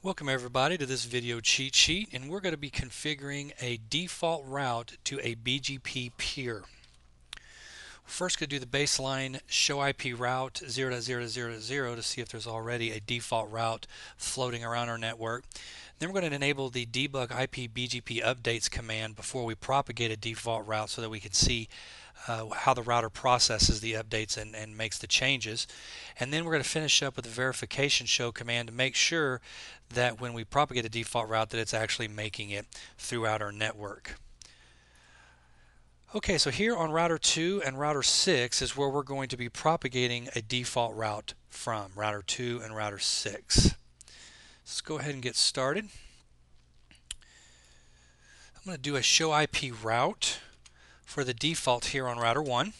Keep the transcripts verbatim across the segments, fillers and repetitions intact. Welcome everybody to this video cheat sheet, and we're going to be configuring a default route to a B G P peer. First, going to do the baseline show I P route zero dot zero dot zero dot zero to see if there's already a default route floating around our network. Then we're going to enable the debug I P B G P updates command before we propagate a default route so that we can see Uh, how the router processes the updates and, and makes the changes. And then we're going to finish up with the verification show command to make sure that when we propagate a default route that it's actually making it throughout our network. Okay, so here on router two and router six is where we're going to be propagating a default route from, router two and router six. Let's go ahead and get started. I'm going to do a show I P route for the default here on router one,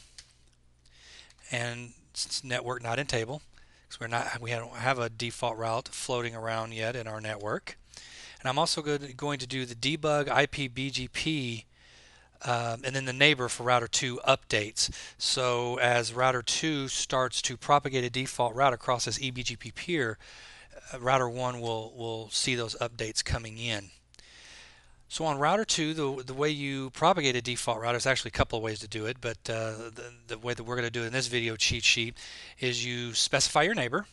and it's network not in table because we're not we don't have a default route floating around yet in our network. And I'm also going to do the debug I P B G P um, and then the neighbor for router two updates. So as router two starts to propagate a default route across this E B G P peer, uh, router one will will see those updates coming in. So on router two, the, the way you propagate a default route, there's actually a couple of ways to do it, but uh, the, the way that we're going to do it in this video cheat sheet is you specify your neighbor.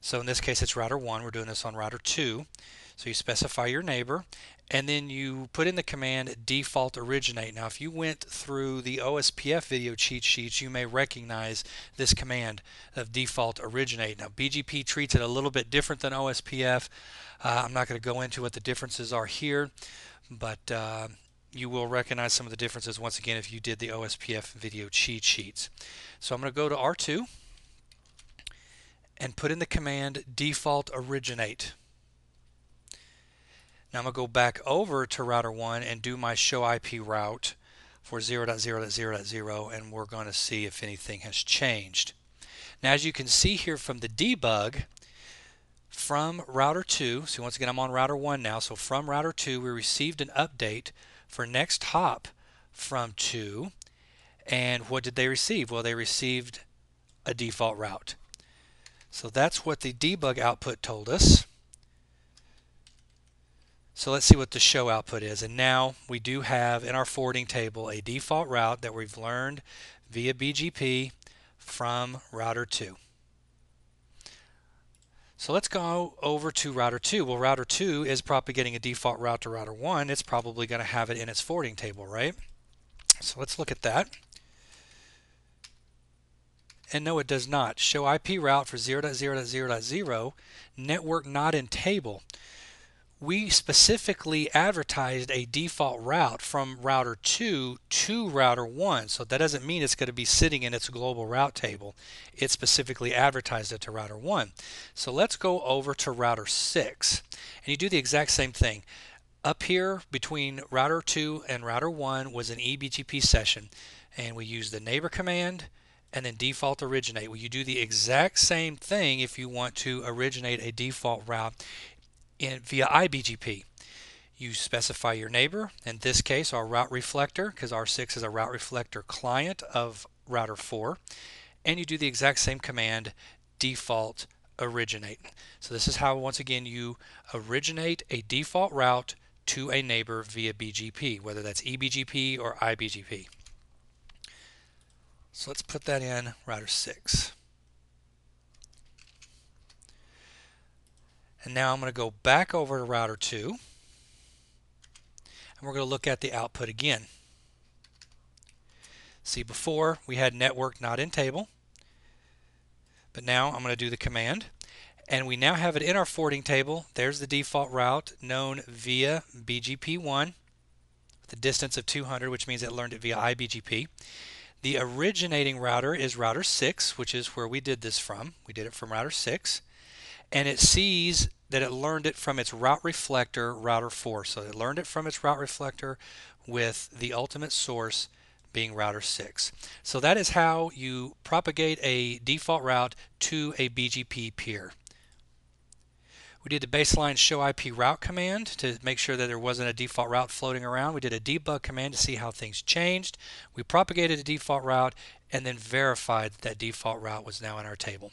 So in this case it's router one, we're doing this on router two. So you specify your neighbor and then you put in the command default originate. Now if you went through the O S P F video cheat sheets, you may recognize this command of default originate. Now B G P treats it a little bit different than O S P F. Uh, I'm not going to go into what the differences are here, but uh, you will recognize some of the differences once again if you did the O S P F video cheat sheets. So I'm going to go to R two and put in the command default originate. Now I'm going to go back over to router one and do my show I P route for zero dot zero dot zero dot zero, and we're going to see if anything has changed. Now as you can see here from the debug from router two, so once again I'm on router one now, so from router two we received an update for next hop from two, and what did they receive? Well, they received a default route. So that's what the debug output told us. So let's see what the show output is. And now we do have in our forwarding table a default route that we've learned via B G P from router two. So let's go over to router two. Well, router two is propagating a default route to router one. It's probably going to have it in its forwarding table, right? So let's look at that. And no, it does not. Show I P route for zero dot zero dot zero dot zero, network not in table. We specifically advertised a default route from router two to router one, so that doesn't mean it's going to be sitting in its global route table. It specifically advertised it to router one. So let's go over to router six, and you do the exact same thing. Up here between router two and router one was an E B G P session, and we used the neighbor command and then default originate. Well, you do the exact same thing if you want to originate a default route In, via I B G P. You specify your neighbor, in this case our route reflector, because R six is a route reflector client of router four, and you do the exact same command default originate. So this is how once again you originate a default route to a neighbor via B G P, whether that's E B G P or I B G P. So let's put that in router six. And now I'm going to go back over to router two, and we're going to look at the output again. See, before we had network not in table, but now I'm going to do the command, and we now have it in our forwarding table. There's the default route known via B G P one with a distance of two hundred, which means it learned it via I B G P. The originating router is router six, which is where we did this from. We did it from router six. And it sees that it learned it from its route reflector, router four. So it learned it from its route reflector with the ultimate source being router six. So that is how you propagate a default route to a B G P peer. We did the baseline show I P route command to make sure that there wasn't a default route floating around. We did a debug command to see how things changed. We propagated a default route and then verified that, that default route was now in our table.